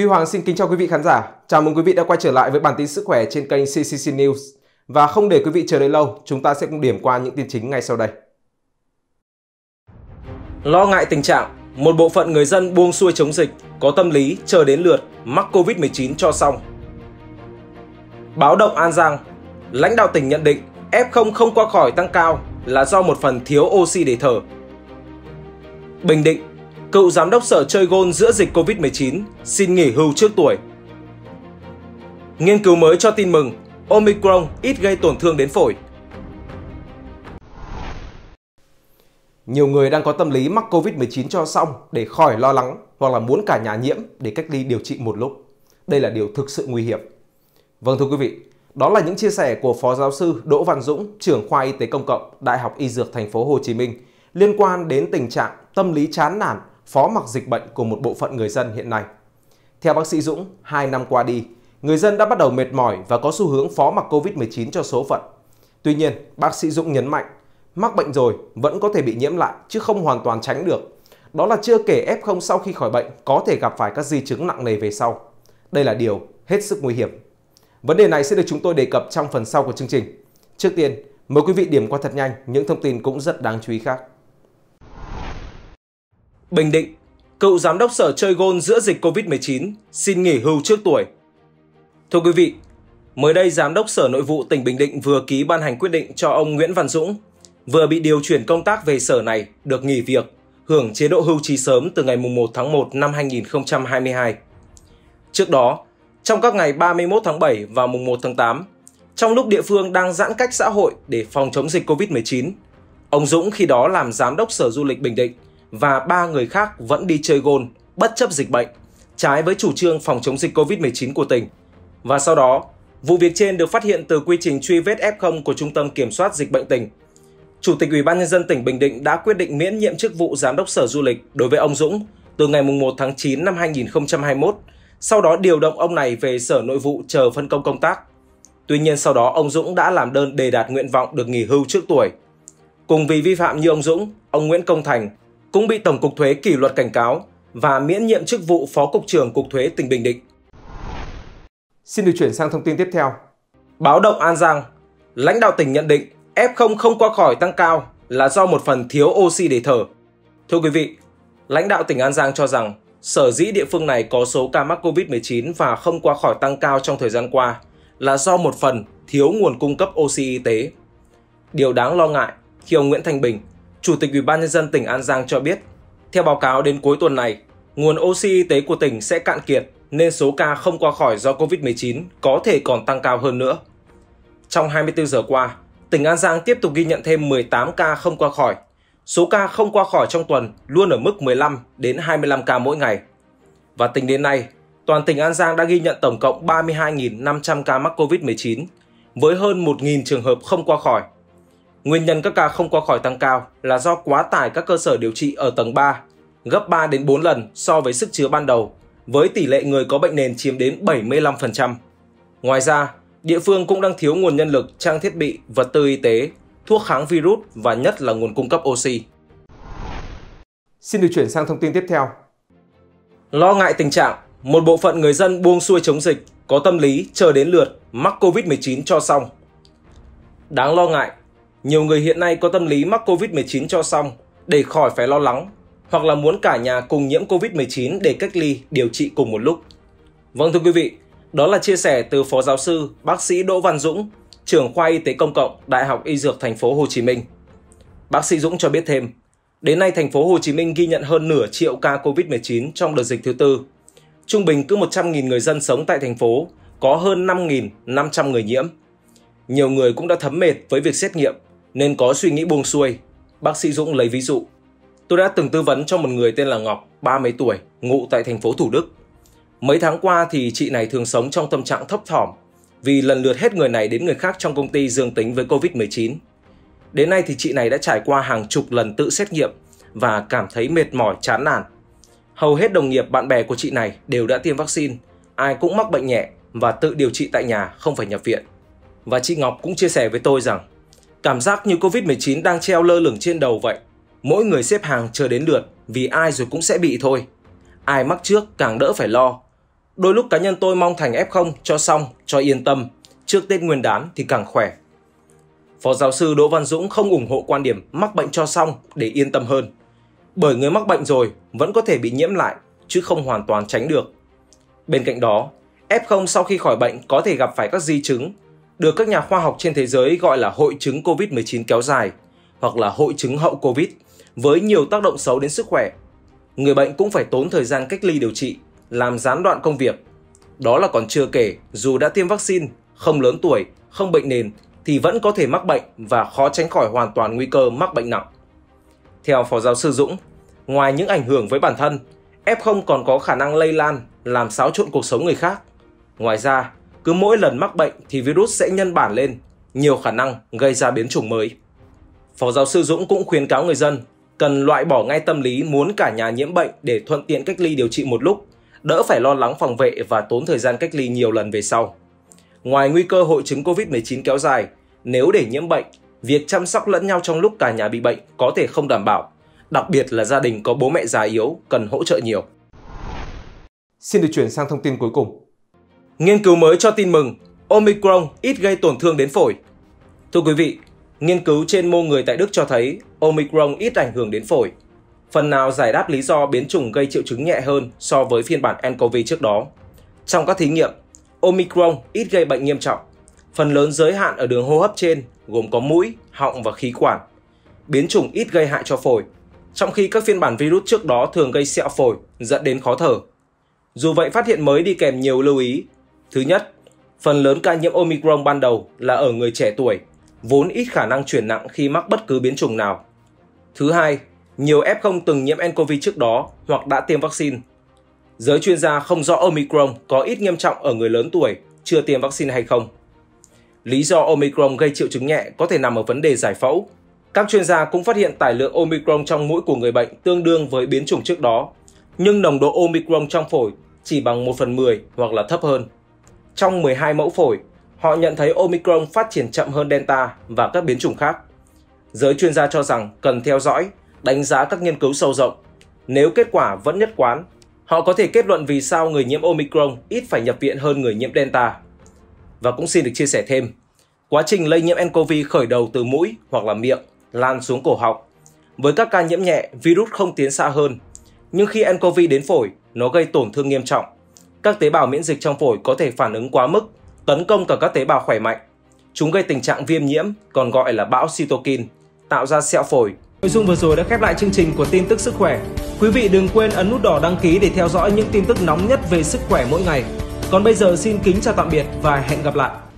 Vinh Hoàng xin kính chào quý vị khán giả. Chào mừng quý vị đã quay trở lại với bản tin sức khỏe trên kênh CCC News. Và không để quý vị chờ đợi lâu, chúng ta sẽ cùng điểm qua những tin chính ngay sau đây. Lo ngại tình trạng một bộ phận người dân buông xuôi chống dịch, có tâm lý chờ đến lượt mắc Covid-19 cho xong. Báo động An Giang, lãnh đạo tỉnh nhận định F0 không qua khỏi tăng cao là do một phần thiếu oxy để thở. Bình Định, cựu giám đốc sở chơi gôn giữa dịch Covid-19 xin nghỉ hưu trước tuổi. Nghiên cứu mới cho tin mừng, Omicron ít gây tổn thương đến phổi. Nhiều người đang có tâm lý mắc Covid-19 cho xong để khỏi lo lắng hoặc là muốn cả nhà nhiễm để cách ly điều trị một lúc. Đây là điều thực sự nguy hiểm. Vâng thưa quý vị, đó là những chia sẻ của Phó Giáo sư Đỗ Văn Dũng, trưởng khoa Y tế Công cộng, Đại học Y Dược Thành phố Hồ Chí Minh liên quan đến tình trạng tâm lý chán nản, phó mặc dịch bệnh của một bộ phận người dân hiện nay. Theo bác sĩ Dũng, 2 năm qua đi, người dân đã bắt đầu mệt mỏi và có xu hướng phó mặc Covid-19 cho số phận. Tuy nhiên, bác sĩ Dũng nhấn mạnh, mắc bệnh rồi vẫn có thể bị nhiễm lại chứ không hoàn toàn tránh được. Đó là chưa kể F0 sau khi khỏi bệnh có thể gặp phải các di chứng nặng nề về sau. Đây là điều hết sức nguy hiểm. Vấn đề này sẽ được chúng tôi đề cập trong phần sau của chương trình. Trước tiên, mời quý vị điểm qua thật nhanh những thông tin cũng rất đáng chú ý khác. Bình Định, cựu giám đốc sở chơi gôn giữa dịch Covid-19 xin nghỉ hưu trước tuổi. Thưa quý vị, mới đây Giám đốc Sở Nội vụ tỉnh Bình Định vừa ký ban hành quyết định cho ông Nguyễn Văn Dũng, vừa bị điều chuyển công tác về sở này, được nghỉ việc, hưởng chế độ hưu trí sớm từ ngày 1 tháng 1 năm 2022. Trước đó, trong các ngày 31 tháng 7 và mùng 1 tháng 8, trong lúc địa phương đang giãn cách xã hội để phòng chống dịch Covid-19, ông Dũng khi đó làm Giám đốc Sở Du lịch Bình Định và 3 người khác vẫn đi chơi gôn bất chấp dịch bệnh, trái với chủ trương phòng chống dịch Covid-19 của tỉnh. Và sau đó, vụ việc trên được phát hiện từ quy trình truy vết F0 của Trung tâm Kiểm soát Dịch bệnh tỉnh. Chủ tịch Ủy ban Nhân dân tỉnh Bình Định đã quyết định miễn nhiệm chức vụ Giám đốc Sở Du lịch đối với ông Dũng từ ngày 1 tháng 9 năm 2021, sau đó điều động ông này về Sở Nội vụ chờ phân công công tác. Tuy nhiên sau đó ông Dũng đã làm đơn đề đạt nguyện vọng được nghỉ hưu trước tuổi. Cùng vì vi phạm như ông Dũng, ông Nguyễn Công Thành cũng bị Tổng cục Thuế kỷ luật cảnh cáo và miễn nhiệm chức vụ Phó Cục trưởng Cục Thuế tỉnh Bình Định. Xin được chuyển sang thông tin tiếp theo. Báo động An Giang, lãnh đạo tỉnh nhận định F0 không qua khỏi tăng cao là do một phần thiếu oxy để thở. Thưa quý vị, lãnh đạo tỉnh An Giang cho rằng sở dĩ địa phương này có số ca mắc Covid-19 và không qua khỏi tăng cao trong thời gian qua là do một phần thiếu nguồn cung cấp oxy y tế. Điều đáng lo ngại khi ông Nguyễn Thành Bình, Chủ tịch Ủy ban Nhân dân tỉnh An Giang cho biết, theo báo cáo đến cuối tuần này, nguồn oxy y tế của tỉnh sẽ cạn kiệt nên số ca không qua khỏi do Covid-19 có thể còn tăng cao hơn nữa. Trong 24 giờ qua, tỉnh An Giang tiếp tục ghi nhận thêm 18 ca không qua khỏi. Số ca không qua khỏi trong tuần luôn ở mức 15 đến 25 ca mỗi ngày. Và tính đến nay, toàn tỉnh An Giang đã ghi nhận tổng cộng 32.500 ca mắc Covid-19 với hơn 1.000 trường hợp không qua khỏi. Nguyên nhân các ca không qua khỏi tăng cao là do quá tải các cơ sở điều trị ở tầng 3, gấp 3 đến 4 lần so với sức chứa ban đầu, với tỷ lệ người có bệnh nền chiếm đến 75%. Ngoài ra, địa phương cũng đang thiếu nguồn nhân lực, trang thiết bị, vật tư y tế, thuốc kháng virus và nhất là nguồn cung cấp oxy. Xin được chuyển sang thông tin tiếp theo. Lo ngại tình trạng, một bộ phận người dân buông xuôi chống dịch, có tâm lý chờ đến lượt mắc Covid-19 cho xong. Đáng lo ngại, nhiều người hiện nay có tâm lý mắc Covid-19 cho xong để khỏi phải lo lắng, hoặc là muốn cả nhà cùng nhiễm Covid-19 để cách ly, điều trị cùng một lúc. Vâng thưa quý vị, đó là chia sẻ từ Phó Giáo sư, bác sĩ Đỗ Văn Dũng, trưởng khoa Y tế Công cộng, Đại học Y Dược Thành phố Hồ Chí Minh. Bác sĩ Dũng cho biết thêm, đến nay Thành phố Hồ Chí Minh ghi nhận hơn nửa triệu ca Covid-19 trong đợt dịch thứ tư. Trung bình cứ 100.000 người dân sống tại thành phố có hơn 5.500 người nhiễm. Nhiều người cũng đã thấm mệt với việc xét nghiệm nên có suy nghĩ buông xuôi. Bác sĩ Dũng lấy ví dụ, tôi đã từng tư vấn cho một người tên là Ngọc, 30 tuổi, ngụ tại thành phố Thủ Đức. Mấy tháng qua thì chị này thường sống trong tâm trạng thấp thỏm vì lần lượt hết người này đến người khác trong công ty dương tính với Covid-19. Đến nay thì chị này đã trải qua hàng chục lần tự xét nghiệm và cảm thấy mệt mỏi, chán nản. Hầu hết đồng nghiệp, bạn bè của chị này đều đã tiêm vaccine, ai cũng mắc bệnh nhẹ và tự điều trị tại nhà, không phải nhập viện. Và chị Ngọc cũng chia sẻ với tôi rằng cảm giác như Covid-19 đang treo lơ lửng trên đầu vậy. Mỗi người xếp hàng chờ đến lượt vì ai rồi cũng sẽ bị thôi. Ai mắc trước càng đỡ phải lo. Đôi lúc cá nhân tôi mong thành F0 cho xong, cho yên tâm, trước Tết Nguyên đán thì càng khỏe. Phó giáo sư Đỗ Văn Dũng không ủng hộ quan điểm mắc bệnh cho xong để yên tâm hơn, bởi người mắc bệnh rồi vẫn có thể bị nhiễm lại chứ không hoàn toàn tránh được. Bên cạnh đó, F0 sau khi khỏi bệnh có thể gặp phải các di chứng, được các nhà khoa học trên thế giới gọi là hội chứng COVID-19 kéo dài hoặc là hội chứng hậu COVID, với nhiều tác động xấu đến sức khỏe. Người bệnh cũng phải tốn thời gian cách ly điều trị, làm gián đoạn công việc. Đó là còn chưa kể, dù đã tiêm vaccine, không lớn tuổi, không bệnh nền thì vẫn có thể mắc bệnh và khó tránh khỏi hoàn toàn nguy cơ mắc bệnh nặng. Theo Phó Giáo sư Dũng, ngoài những ảnh hưởng với bản thân, F0 còn có khả năng lây lan, làm xáo trộn cuộc sống người khác. Ngoài ra, cứ mỗi lần mắc bệnh thì virus sẽ nhân bản lên, nhiều khả năng gây ra biến chủng mới. Phó Giáo sư Dũng cũng khuyến cáo người dân cần loại bỏ ngay tâm lý muốn cả nhà nhiễm bệnh để thuận tiện cách ly điều trị một lúc, đỡ phải lo lắng phòng vệ và tốn thời gian cách ly nhiều lần về sau. Ngoài nguy cơ hội chứng COVID-19 kéo dài, nếu để nhiễm bệnh, việc chăm sóc lẫn nhau trong lúc cả nhà bị bệnh có thể không đảm bảo, đặc biệt là gia đình có bố mẹ già yếu cần hỗ trợ nhiều. Xin được chuyển sang thông tin cuối cùng. Nghiên cứu mới cho tin mừng, Omicron ít gây tổn thương đến phổi. Thưa quý vị, nghiên cứu trên mô người tại Đức cho thấy Omicron ít ảnh hưởng đến phổi, phần nào giải đáp lý do biến chủng gây triệu chứng nhẹ hơn so với phiên bản nCoV trước đó. Trong các thí nghiệm, Omicron ít gây bệnh nghiêm trọng, phần lớn giới hạn ở đường hô hấp trên gồm có mũi, họng và khí quản. Biến chủng ít gây hại cho phổi, trong khi các phiên bản virus trước đó thường gây sẹo phổi, dẫn đến khó thở. Dù vậy, phát hiện mới đi kèm nhiều lưu ý. Thứ nhất, phần lớn ca nhiễm Omicron ban đầu là ở người trẻ tuổi, vốn ít khả năng chuyển nặng khi mắc bất cứ biến chủng nào. Thứ hai, nhiều F0 từng nhiễm nCoV trước đó hoặc đã tiêm vaccine. Giới chuyên gia không rõ Omicron có ít nghiêm trọng ở người lớn tuổi, chưa tiêm vaccine hay không. Lý do Omicron gây triệu chứng nhẹ có thể nằm ở vấn đề giải phẫu. Các chuyên gia cũng phát hiện tải lượng Omicron trong mũi của người bệnh tương đương với biến chủng trước đó, nhưng nồng độ Omicron trong phổi chỉ bằng 1/10 hoặc là thấp hơn. Trong 12 mẫu phổi, họ nhận thấy Omicron phát triển chậm hơn Delta và các biến chủng khác. Giới chuyên gia cho rằng cần theo dõi, đánh giá các nghiên cứu sâu rộng. Nếu kết quả vẫn nhất quán, họ có thể kết luận vì sao người nhiễm Omicron ít phải nhập viện hơn người nhiễm Delta. Và cũng xin được chia sẻ thêm, quá trình lây nhiễm nCoV khởi đầu từ mũi hoặc là miệng, lan xuống cổ họng. Với các ca nhiễm nhẹ, virus không tiến xa hơn. Nhưng khi nCoV đến phổi, nó gây tổn thương nghiêm trọng. Các tế bào miễn dịch trong phổi có thể phản ứng quá mức, tấn công cả các tế bào khỏe mạnh. Chúng gây tình trạng viêm nhiễm, còn gọi là bão cytokine, tạo ra sẹo phổi. Nội dung vừa rồi đã khép lại chương trình của tin tức sức khỏe. Quý vị đừng quên ấn nút đỏ đăng ký để theo dõi những tin tức nóng nhất về sức khỏe mỗi ngày. Còn bây giờ xin kính chào tạm biệt và hẹn gặp lại.